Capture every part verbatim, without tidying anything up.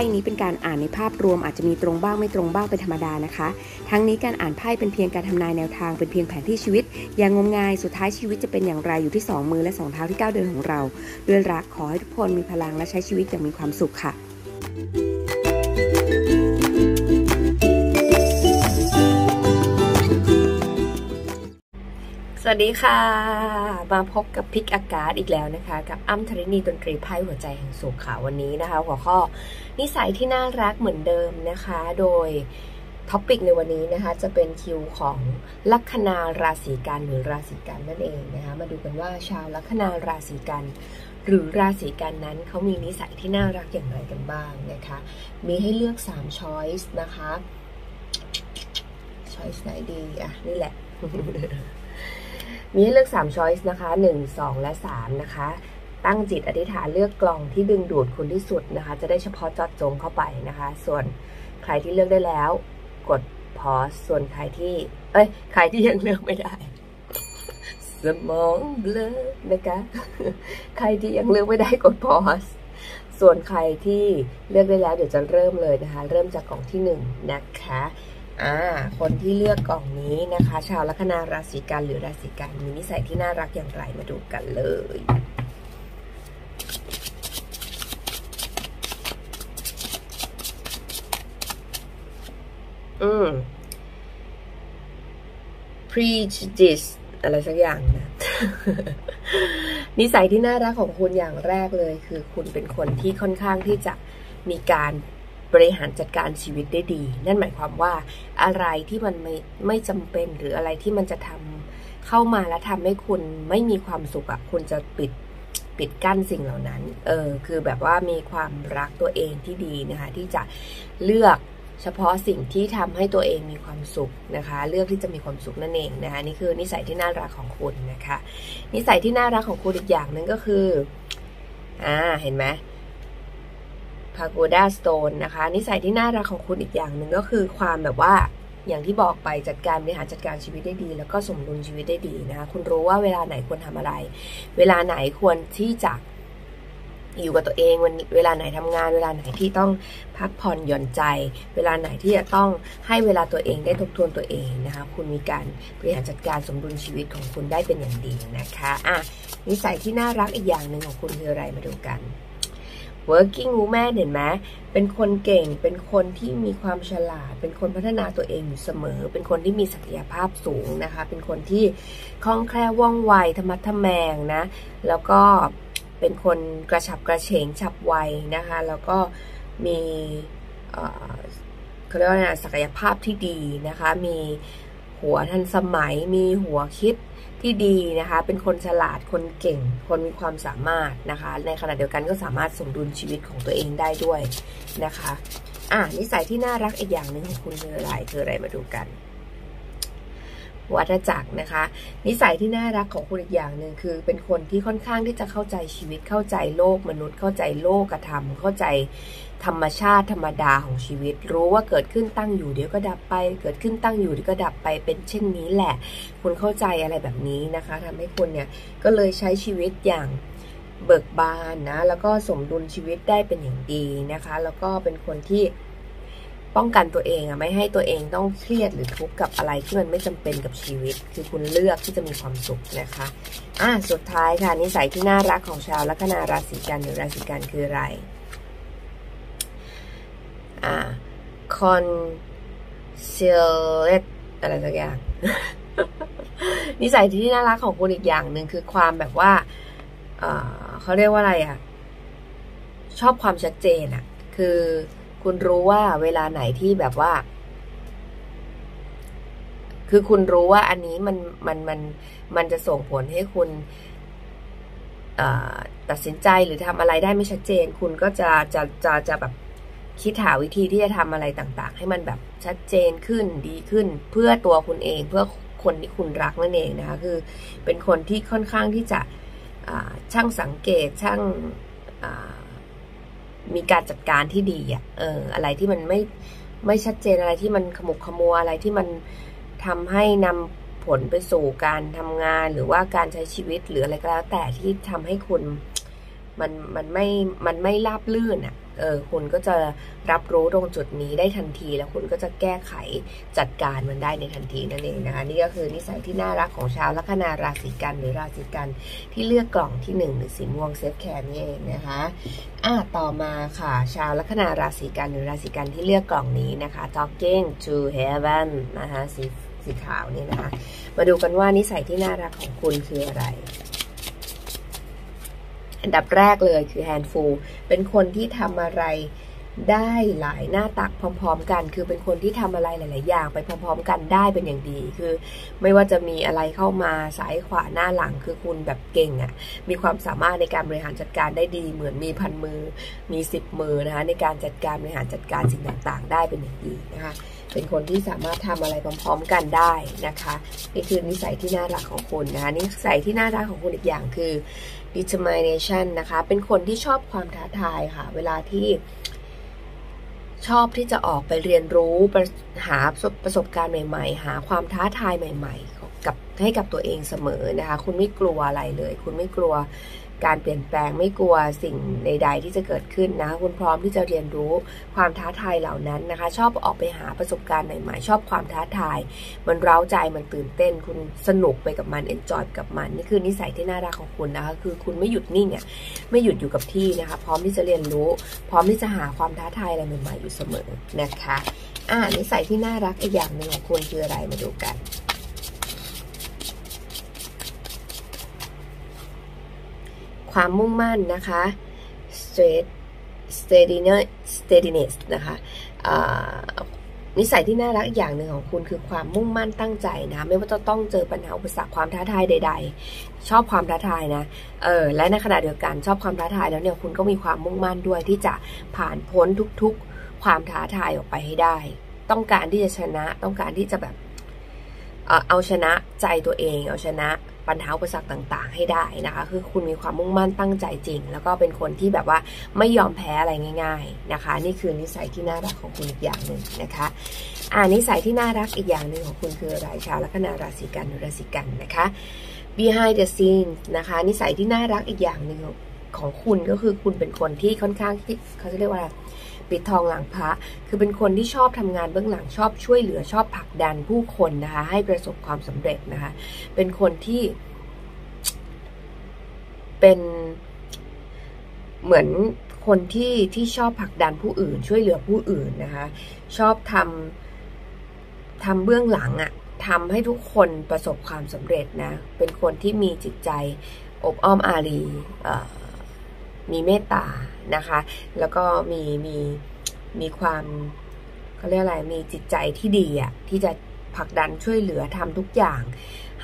พ่นี้เป็นการอ่านในภาพรวมอาจจะมีตรงบ้างไม่ตรงบ้างเป็นธรรมดานะคะทั้งนี้การอ่านไพ่เป็นเพียงการทำนายแนวทางเป็นเพียงแผนที่ชีวิตอย่างงมงายสุดท้ายชีวิตจะเป็นอย่างไรอยู่ที่สองมือและสองเท้าที่ก้าวเดินของเราด้วยรักขอให้ทุกคนมีพลังและใช้ชีวิตอย่างมีความสุขค่ะสวัสดีค่ะมาพบกับพิกอากาศอีกแล้วนะคะกับอ้ำธรินีดนตรีไพ่หัวใจแห่งสุขค่ะวันนี้นะคะหัวข้อนิสัยที่น่ารักเหมือนเดิมนะคะโดยท็อปิกในวันนี้นะคะจะเป็นคิวของลัคนาราศีกันหรือราศีกันนั่นเองนะคะมาดูกันว่าชาวลัคนาราศีกันหรือราศีกันนั้นเขามีนิสัยที่น่ารักอย่างไรกันบ้างนะคะมีให้เลือกสาม choice นะคะ choice ไหนดีอ่ะนี่แหละ มีให้เลือกสาม choice นะคะหนึ่ง สอง และ สามนะคะตั้งจิตอธิษฐานเลือกกล่องที่ดึงดูดคุณที่สุดนะคะจะได้เฉพาะเจาะจงเข้าไปนะคะส่วนใครที่เลือกได้แล้วกด pause ส่วนใครที่เอ้ยใครที่ยังเลือกไม่ได้สมองเบลอนะคะใครที่ยังเลือกไม่ได้กด pause ส่วนใครที่เลือกได้แล้วเดี๋ยวจะเริ่มเลยนะคะเริ่มจากกล่องที่หนึ่งนะคะอ่าคนที่เลือกกล่องนี้นะคะชาวลัคนาราศีกันหรือราศีกันมีนิสัยที่น่ารักอย่างไรมาดูกันเลยอืม prejudice อะไรสักอย่างนะ นิสัยที่น่ารักของคุณอย่างแรกเลยคือคุณเป็นคนที่ค่อนข้างที่จะมีการบริหารจัดการชีวิตได้ดีนั่นหมายความว่าอะไรที่มันไม่ไม่จำเป็นหรืออะไรที่มันจะทำเข้ามาแล้วทำให้คุณไม่มีความสุขอะคุณจะปิดปิดกั้นสิ่งเหล่านั้นเออคือแบบว่ามีความรักตัวเองที่ดีนะคะที่จะเลือกเฉพาะสิ่งที่ทำให้ตัวเองมีความสุขนะคะเลือกที่จะมีความสุขนั่นเองนะคะนี่คือนิสัยที่น่ารักของคุณนะคะนิสัยที่น่ารักของคุณอีกอย่างหนึ่งก็คืออ่าเห็นไหมพาโกด้าสโตนนะคะนิสัยที่น่ารักของคุณอีกอย่างหนึ่งก็คือความแบบว่าอย่างที่บอกไปจัดการบริหารจัดการชีวิตได้ดีแล้วก็สมดุลชีวิตได้ดีนะคะคุณรู้ว่าเวลาไหนควรทำอะไรเวลาไหนควรที่จะอยู่กับตัวเองเวลาไหนทำงานเวลาไหนที่ต้องพักผ่อนหย่อนใจเวลาไหนที่จะต้องให้เวลาตัวเองได้ทบทวนตัวเองนะคะคุณมีการบริหารจัดการสมดุลชีวิตของคุณได้เป็นอย่างดีนะคะอ่ะนิสัยที่น่ารักอีกอย่างหนึ่งของคุณคืออะไรมาดูกัน working woman เห็นไหมเป็นคนเก่งเป็นคนที่มีความฉลาดเป็นคนพัฒนาตัวเองอยู่เสมอเป็นคนที่มีศักยภาพสูงนะคะเป็นคนที่คล่องแคล่วว่องไวธรรมะทะแมงนะแล้วก็เป็นคนกระฉับกระเฉงฉับไวนะคะแล้วก็มีเขาเรียกว่าศักยภาพที่ดีนะคะมีหัวทันสมัยมีหัวคิดที่ดีนะคะเป็นคนฉลาดคนเก่งคนมีความสามารถนะคะในขณะเดียวกันก็สามารถสมดุลชีวิตของตัวเองได้ด้วยนะคะอ่ะนิสัยที่น่ารักอีกอย่างหนึ่งของคุณคืออะไรคืออะไรมาดูกันวัฏจักรนะคะนิสัยที่น่ารักของคุณอีกอย่างหนึ่งคือเป็นคนที่ค่อนข้างที่จะเข้าใจชีวิตเข้าใจโลกมนุษย์เข้าใจโลกธรรมเข้าใจธรรมชาติธรรมดาของชีวิตรู้ว่าเกิดขึ้นตั้งอยู่เดี๋ยวก็ดับไปเกิดขึ้นตั้งอยู่เดี๋ยวก็ดับไปเป็นเช่นนี้แหละคุณเข้าใจอะไรแบบนี้นะคะทำให้คุณเนี่ยก็เลยใช้ชีวิตอย่างเบิกบานนะแล้วก็สมดุลชีวิตได้เป็นอย่างดีนะคะแล้วก็เป็นคนที่ป้องกันตัวเองอะไม่ให้ตัวเองต้องเครียดหรือทุกข์กับอะไรที่มันไม่จำเป็นกับชีวิตคือคุณเลือกที่จะมีความสุขนะคะอ่ะสุดท้ายค่ะนิสัยที่น่ารักของชาวลัคนาราศีกันหรือราศีกันคืออะไรอ่า concealed อะไรสักอย่าง นิสัยที่น่ารักของคุณอีกอย่างหนึ่งคือความแบบว่าเอ่อเขาเรียกว่าอะไรอะชอบความชัดเจนอะคือคุณรู้ว่าเวลาไหนที่แบบว่าคือคุณรู้ว่าอันนี้มันมันมันมันจะส่งผลให้คุณตัดสินใจหรือทำอะไรได้ไม่ชัดเจนคุณก็จะจะจะจะแบบคิดหาวิธีที่จะทำอะไรต่างๆให้มันแบบชัดเจนขึ้นดีขึ้นเพื่อตัวคุณเองเพื่อคนที่คุณรักนั่นเองนะคะคือเป็นคนที่ค่อนข้างที่จะช่างสังเกตช่างมีการจัดการที่ดีอ่ะเอออะไรที่มันไม่ไม่ชัดเจนอะไรที่มันขมุกขมัวอะไรที่มันทำให้นำผลไปสู่การทำงานหรือว่าการใช้ชีวิตหรืออะไรก็แล้วแต่ที่ทำให้คุณมันมันไม่มันไม่ราบรื่นอ่ะ เออคุณก็จะรับรู้ตรงจุดนี้ได้ทันทีแล้วคุณก็จะแก้ไขจัดการมันได้ในทันทีนั่นเองนะคะนี่ก็คือนิสัยที่น่ารักของชาวลัคนาราศีกันหรือราศีกันที่เลือกกล่องที่หนึ่งหรือสีม่วงเซฟแคร์นี่เองนะคะอ่ะต่อมาค่ะชาวลัคนาราศีกันหรือราศีกันที่เลือกกล่องนี้นะคะ Talking to Heaven นะคะสีสีขาวนี่นะคะมาดูกันว่านิสัยที่น่ารักของคุณคืออะไรอันดับแรกเลยคือ handful เป็นคนที่ทำอะไรได้หลายหน้าตักพร้อมๆกันคือเป็นคนที่ทำอะไรหลายๆอย่างไปพร้อมๆกันได้เป็นอย่างดีคือไม่ว่าจะมีอะไรเข้ามาซ้ายขวาหน้าหลังคือคุณแบบเก่งอ่ะมีความสามารถในการบริหารจัดการได้ดีเหมือนมีพันมือมีสิบมือนะคะในการจัดการบริหารจัดการสิ่งต่างๆได้เป็นอย่างดีนะคะเป็นคนที่สามารถทำอะไรพร้อมๆกันได้นะคะนี่คือนิสัยที่น่ารักของคุณนะคะนิสัยที่น่ารักของคุณอีกอย่างคือ determination นะคะเป็นคนที่ชอบความท้าทายค่ะเวลาที่ชอบที่จะออกไปเรียนรู้หาประสบการณ์ใหม่ๆหาความท้าทายใหม่ๆกับให้กับตัวเองเสมอนะคะคุณไม่กลัวอะไรเลยคุณไม่กลัวการเปลี่ยนแปลงไม่กลัวสิ่งใดๆที่จะเกิดขึ้นนะคะคุณพร้อมที่จะเรียนรู้ความท้าทายเหล่านั้นนะคะชอบออกไปหาประสบการณ์ใหม่ๆชอบความท้าทายมันเร้าใจมันตื่นเต้นคุณสนุกไปกับมันเอนจอยกับมันนี่คือนิสัยที่น่ารักของคุณนะคะคือคุณไม่หยุดนิ่งอ่ะไม่หยุดอยู่กับที่นะคะพร้อมที่จะเรียนรู้พร้อมที่จะหาความท้าทายอะไรใหม่ๆอยู่เสมอนะคะอ่านิสัยที่น่ารักอีกอย่างหนึ่งของคุณคืออะไรมาดูกันความมุ่งมั่นนะคะ steadiness นะคะนิสัยที่น่ารักอีกอย่างหนึ่งของคุณคือความมุ่งมั่นตั้งใจนะไม่ว่าจะต้องเจอปัญหาอุปสรรคความท้าทายใดๆชอบความท้าทายนะเออและในขณะเดียวกันชอบความท้าทายแล้วเนี่ยคุณก็มีความมุ่งมั่นด้วยที่จะผ่านพ้นทุกๆความท้าทายออกไปให้ได้ต้องการที่จะชนะต้องการที่จะแบบเอาชนะใจตัวเองเอาชนะปัญหาอุปสรรคต่างๆให้ได้นะคะคือคุณมีความมุ่งมั่นตั้งใจจริงแล้วก็เป็นคนที่แบบว่าไม่ยอมแพ้อะไรง่ายๆนะคะนี่คือนิสัยที่น่ารักของคุณอีกอย่างหนึ่งนะคะอ่านิสัยที่น่ารักอีกอย่างหนึ่งของคุณคืออะไรชาวลัคนาราศีกันหรือราศีกันนะคะ behind the scene นะคะนิสัยที่น่ารักอีกอย่างหนึ่งของคุณก็คือคุณเป็นคนที่ค่อนข้างที่เขาจะเรียกว่าปิดทองหลังพระคือเป็นคนที่ชอบทำงานเบื้องหลังชอบช่วยเหลือชอบผลักดันผู้คนนะคะให้ประสบความสำเร็จนะคะเป็นคนที่เป็นเหมือนคนที่ที่ชอบผลักดันผู้อื่นช่วยเหลือผู้อื่นนะคะชอบทำทำเบื้องหลังอะทำให้ทุกคนประสบความสำเร็จนะเป็นคนที่มีจิตใจอบอ้อมอารีมีเมตตานะคะแล้วก็มีมีมีความเขาเรียกอะไรมีจิตใจที่ดีอ่ะที่จะผลักดันช่วยเหลือทำทุกอย่าง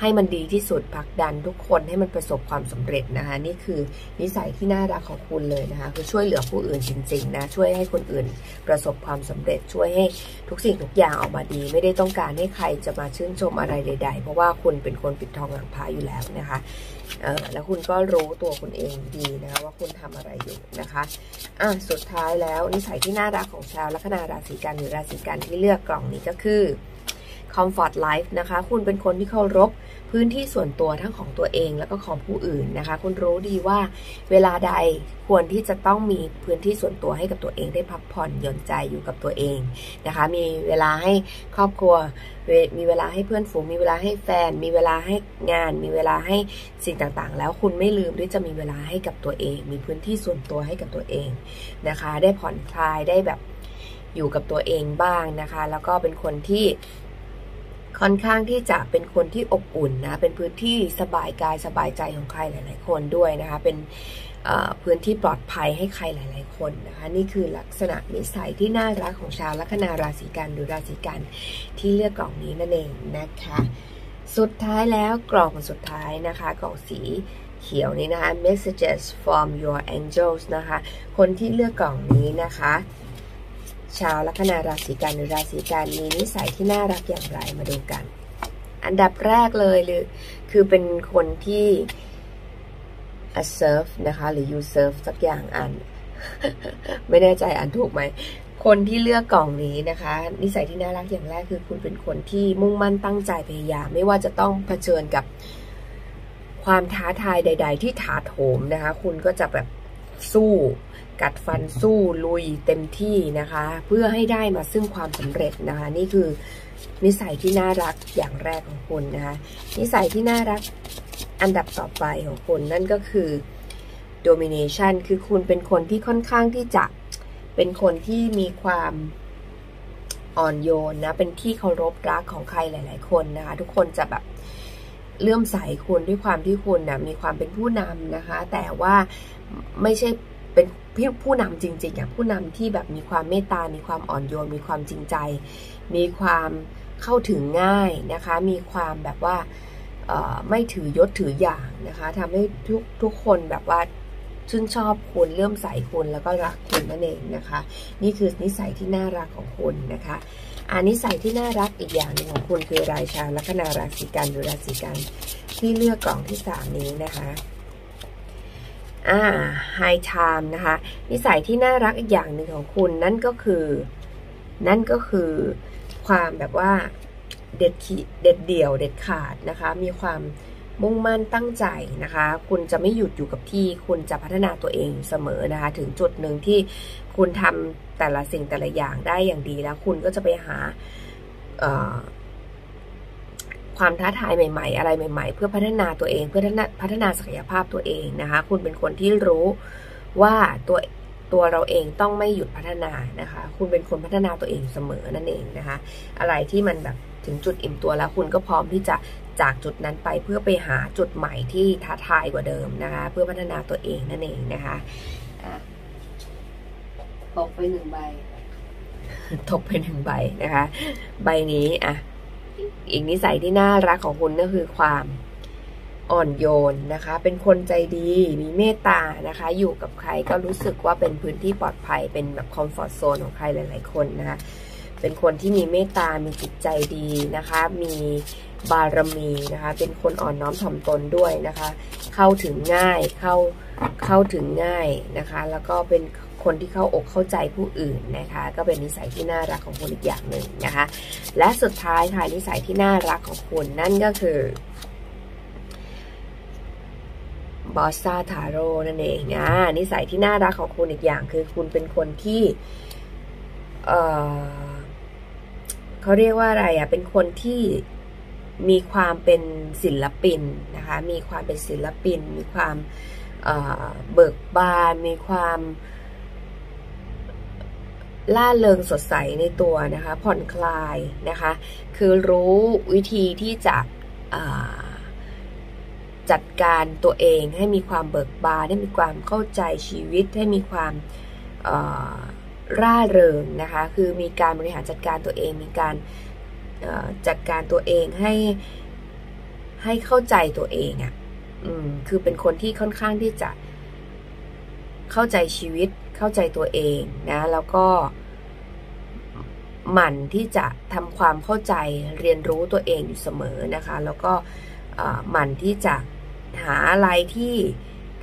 ให้มันดีที่สุดผลักดันทุกคนให้มันประสบความสำเร็จนะคะนี่คือนิสัยที่น่ารักของคุณเลยนะคะคือช่วยเหลือผู้อื่นจริงๆนะช่วยให้คนอื่นประสบความสำเร็จช่วยให้ทุกสิ่งทุกอย่างออกมาดีไม่ได้ต้องการให้ใครจะมาชื่นชมอะไรใดๆเพราะว่าคุณเป็นคนปิดทองหลังพระอยู่แล้วนะคะเออแล้วคุณก็รู้ตัวคุณเองดีนะคะว่าคุณทำอะไรอยู่นะคะอ่ะสุดท้ายแล้วนิสัยที่น่ารักของชาวลัคนาราศีกันหรือราศีกันที่เลือกกล่องนี้ก็คือComfort Life นะคะคุณเป็นคนที่เคารพพื้นที่ส่วนตัวทั้งของตัวเองแล้วก็ของผู้อื่นนะคะคุณรู้ดีว่าเวลาใดควรที่จะต้องมีพื้นที่ส่วนตัวให้กับตัวเองได้พักผ่อนหย่อนใจอยู่กับตัวเองนะคะมีเวลาให้ครอบครัวมีเวลาให้เพื่อนฝูงมีเวลาให้แฟนมีเวลาให้งานมีเวลาให้สิ่งต่างๆแล้วคุณไม่ลืมที่จะมีเวลาให้กับตัวเองมีพื้นที่ส่วนตัวให้กับตัวเองนะคะได้ผ่อนคลายได้แบบอยู่กับตัวเองบ้างนะคะแล้วก็เป็นคนที่ค่อนข้างที่จะเป็นคนที่อบอุ่นนะเป็นพื้นที่สบายกายสบายใจของใครหลายๆคนด้วยนะคะเป็นพื้นที่ปลอดภัยให้ใครหลายๆคนนะคะนี่คือลักษณะนิสัยที่น่ารักของชาวลัคนาราศีกันหรือราศีกันที่เลือกกล่องนี้นั่นเองนะคะสุดท้ายแล้วกล่องสุดท้ายนะคะกล่องสีเขียวนี้นะคะ messages from your angels นะคะคนที่เลือกกล่องนี้นะคะชาวลัคนาราศีกันหรือราศีกันมีนิสัยที่น่ารักอย่างไรมาดูกันอันดับแรกเลยหรือคือเป็นคนที่ asserve นะคะหรือ you serve สักอย่างอัน ไม่แน่ใจอ่านถูกไหมคนที่เลือกกล่องนี้นะคะนิสัยที่น่ารักอย่างแรกคือคุณเป็นคนที่มุ่งมั่นตั้งใจพยายามไม่ว่าจะต้องเผชิญกับความท้าทายใดๆที่ถาโถมนะคะคุณก็จะแบบสู้ กัดฟันสู้ลุยเต็มที่นะคะเพื่อให้ได้มาซึ่งความสำเร็จนะคะนี่คือนิสัยที่น่ารักอย่างแรกของคุณนะคะนิสัยที่น่ารักอันดับต่อไปของคุณนั่นก็คือ domination คือคุณเป็นคนที่ค่อนข้างที่จะเป็นคนที่มีความอ่อนโยนนะเป็นที่เคารพรักของใครหลายๆคนนะคะทุกคนจะแบบเลื่อมใสคุณด้วยความที่คุณนะมีความเป็นผู้นำนะคะแต่ว่าไม่ใช่เป็นผู้นำจริงๆอย่างผู้นำที่แบบมีความเมตตามีความอ่อนโยนมีความจริงใจมีความเข้าถึงง่ายนะคะมีความแบบว่าไม่ถือยศถืออย่างนะคะทำให้ทุกทุกคนแบบว่าชื่นชอบคุณเลื่อมใสคุณแล้วก็รักคุณนั่นเองนะคะนี่คือนิสัยที่น่ารักของคุณนะคะอันนิสัยที่น่าลักอีกอย่างหนึ่งของคุณคือราชาลัคนาราศีกันหรือราศีกันที่เลือกกล่องที่สามนี้นะคะอ่าไฮไทม์นะคะนิสัยที่น่ารักอีกอย่างหนึ่งของคุณนั่นก็คือนั่นก็คือความแบบว่าเด็ดขีเด็ดเดี่ยวเด็ดขาดนะคะมีความมุ่งมั่นตั้งใจนะคะคุณจะไม่หยุดอยู่กับที่คุณจะพัฒนาตัวเองเสมอนะคะถึงจุดหนึ่งที่คุณทำแต่ละสิ่งแต่ละอย่างได้อย่างดีแล้วคุณก็จะไปหาความท้าทายใหม่ๆอะไรใหม่ๆเพื่อพัฒนาตัวเองเพื่อพัฒนาศักยภาพตัวเองนะคะคุณเป็นคนที่รู้ว่าตัวตัวเราเองต้องไม่หยุดพัฒนานะคะคุณเป็นคนพัฒนาตัวเองเสมอนั่นเองนะคะอะไรที่มันแบบถึงจุดอิ่มตัวแล้วคุณก็พร้อมที่จะจากจุดนั้นไปเพื่อไปหาจุดใหม่ที่ท้าทายกว่าเดิมนะคะเพื่อพัฒนาตัวเองนั่นเองนะคะตกไปหนึ่งใบตกไปหนึ่งใบนะคะใบนี้อ่ะอีกนิสัยที่น่ารักของคุณก็คือความอ่อนโยนนะคะเป็นคนใจดีมีเมตตานะคะอยู่กับใครก็รู้สึกว่าเป็นพื้นที่ปลอดภัยเป็นแบบคอมฟอร์ทโซนของใครหลายๆคนนะคะเป็นคนที่มีเมตตามีจิตใจดีนะคะมีบารมีนะคะเป็นคนอ่อนน้อมถ่อมตนด้วยนะคะเข้าถึงง่ายเข้าเข้าถึงง่ายนะคะแล้วก็เป็นคนที่เข้าอกเข้าใจผู้อื่นนะคะก็เป็นนิสัยที่น่ารักของคุณอีกอย่างหนึ่งนะคะและสุดท้ายค่ะนิสัยที่น่ารักของคุณนั่นก็คือบอสซาทาโร่นั่นเองนะนิสัยที่น่ารักของคุณอีกอย่างคือคุณเป็นคนที่เอ่อเขาเรียกว่าอะไรอ่ะเป็นคนที่มีความเป็นศิลปินนะคะมีความเป็นศิลปินมีความเอ่อเบิกบานมีความล่าเริงสดใสในตัวนะคะผ่อนคลายนะคะคือรู้วิธีที่จะจัดการตัวเองให้มีความเบิกบานให้มีความเข้าใจชีวิตให้มีความร่าเริงนะคะคือมีการบริหารจัดการตัวเองมีการจัดการตัวเองให้ให้เข้าใจตัวเองอ่ะอืมคือเป็นคนที่ค่อนข้างที่จะเข้าใจชีวิตเข้าใจตัวเองนะแล้วก็หมั่นที่จะทำความเข้าใจเรียนรู้ตัวเองอยู่เสมอนะคะแล้วก็หมั่นที่จะหาอะไรที่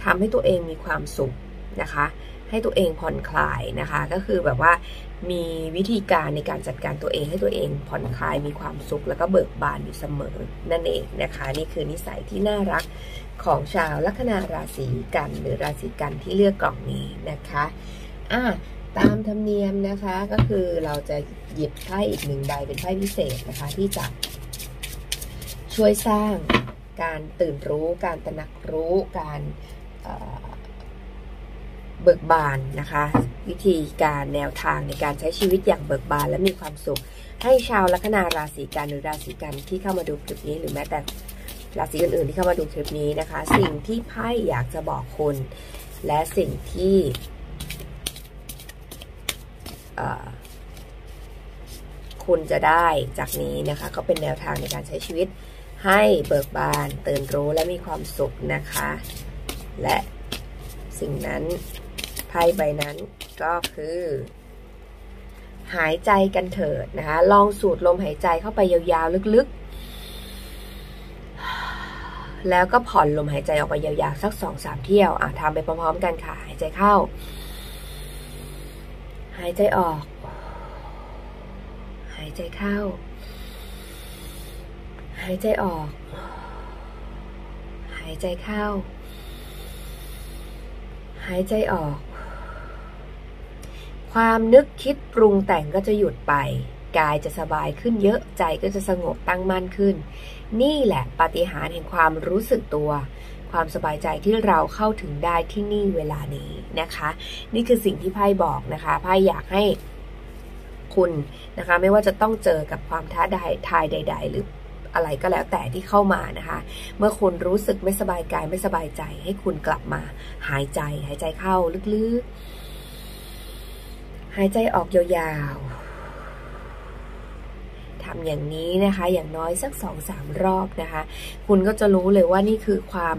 ทำให้ตัวเองมีความสุขนะคะให้ตัวเองผ่อนคลายนะคะก็คือแบบว่ามีวิธีการในการจัดการตัวเองให้ตัวเองผ่อนคลายมีความสุขแล้วก็เบิกบานอยู่เสมอนั่นเองนะคะนี่คือนิสัยที่น่ารักของชาวลัคนาราศีกันหรือราศีกันที่เลือกกล่องนี้นะคะอ่ะตามธรรมเนียมนะคะก็คือเราจะหยิบไพ่อีกหนึ่งใบเป็นไพ่พิเศษนะคะที่จะช่วยสร้างการตื่นรู้การตระหนักรู้การเบิกบานนะคะวิธีการแนวทางในการใช้ชีวิตอย่างเบิกบานและมีความสุขให้ชาวลัคนาราศีกันหรือราศีกันที่เข้ามาดูคลิปนี้หรือแม้แต่ราศีอื่นๆที่เข้ามาดูคลิปนี้นะคะสิ่งที่ไพ่อยากจะบอกคุณและสิ่งที่คุณจะได้จากนี้นะคะก็เป็นแนวทางในการใช้ชีวิตให้เบิกบานตื่นรู้และมีความสุขนะคะและสิ่งนั้นไพ่ใบนั้นก็คือหายใจกันเถิดนะคะลองสูดลมหายใจเข้าไปยาวๆลึกๆแล้วก็ผ่อนลมหายใจออกไปยาวๆสัก สองถึงสาม เที่ยวอ่ะทำไปพร้อมๆกันค่ะหายใจเข้าหายใจออกหายใจเข้าหายใจออกหายใจเข้าหายใจออก ความนึกคิดปรุงแต่งก็จะหยุดไปกายจะสบายขึ้นเยอะใจก็จะสงบตั้งมั่นขึ้นนี่แหละปาฏิหาริย์แห่งความรู้สึกตัวความสบายใจที่เราเข้าถึงได้ที่นี่เวลานี้นะคะนี่คือสิ่งที่ไพ่บอกนะคะไพ่อยากให้คุณนะคะไม่ว่าจะต้องเจอกับความท้าทายใดๆหรืออะไรก็แล้วแต่ที่เข้ามานะคะเมื่อคุณรู้สึกไม่สบายกายไม่สบายใจให้คุณกลับมาหายใจหายใจเข้าลึกๆหายใจออกยาวๆทำอย่างนี้นะคะอย่างน้อยสัก สองถึงสาม รอบนะคะคุณก็จะรู้เลยว่านี่คือความ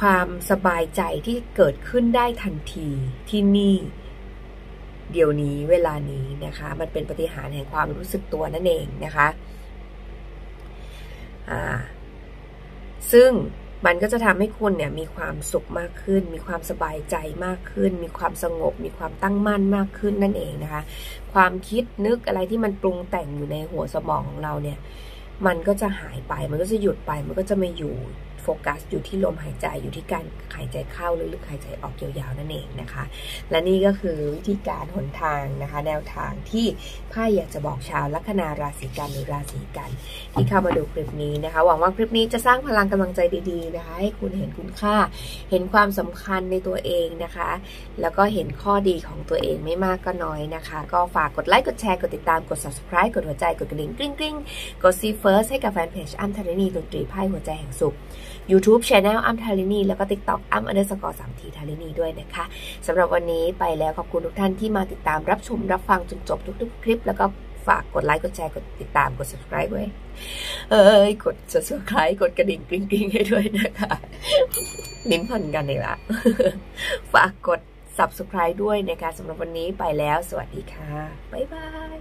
ความสบายใจที่เกิดขึ้นได้ทันทีที่นี่เดี๋ยวนี้เวลานี้นะคะมันเป็นปาฏิหาริย์แห่งความรู้สึกตัวนั่นเองนะคะซึ่งมันก็จะทำให้คุณเนี่ยมีความสุขมากขึ้นมีความสบายใจมากขึ้นมีความสงบมีความตั้งมั่นมากขึ้นนั่นเองนะคะความคิดนึกอะไรที่มันปรุงแต่งอยู่ในหัวสมองของเราเนี่ยมันก็จะหายไปมันก็จะหยุดไปมันก็จะไม่อยู่โฟกัสอยู่ที่ลมหายใจอยู่ที่การหายใจเข้าหรือหายใจออกยาวๆนั่นเองนะคะและนี่ก็คือวิธีการหนทางนะคะแนวทางที่ไพ่อยากจะบอกชาวลัคนาราศีกันหรือราศีกันที่เข้ามาดูคลิปนี้นะคะหวังว่าคลิปนี้จะสร้างพลังกำลังใจดีๆนะคะให้คุณเห็นคุณค่าเห็นความสำคัญในตัวเองนะคะแล้วก็เห็นข้อดีของตัวเองไม่มากก็น้อยนะคะก็ฝากกดไลค์กดแชร์กดติดตามกด ซับสไครบ์ กดหัวใจกดกระดิ่งกริ๊งกริ๊งกด See First ให้กับแฟนเพจอ้ำธารินีดนตรีไพ่หัวใจแห่งสุขYouTube Channel อ้ำธารินีแล้วก็ TikTok อ้ำ underscore สามทีธารินีด้วยนะคะสำหรับวันนี้ไปแล้วขอบคุณทุกท่านที่มาติดตามรับชมรับฟังจนจบทุกๆคลิปแล้วก็ฝากกดไลค์กดแชร์กดติดตามกด ซับสไครบ์ ไว้เอ้ยกด ซับสไครบ์ กดกระดิ่งกริ๊งๆให้ด้วยนะคะลิ้นพันกันเลยละฝากกด ซับสไครบ์ ด้วยนะคะสำหรับวันนี้ไปแล้วสวัสดีค่ะบ๊ายบาย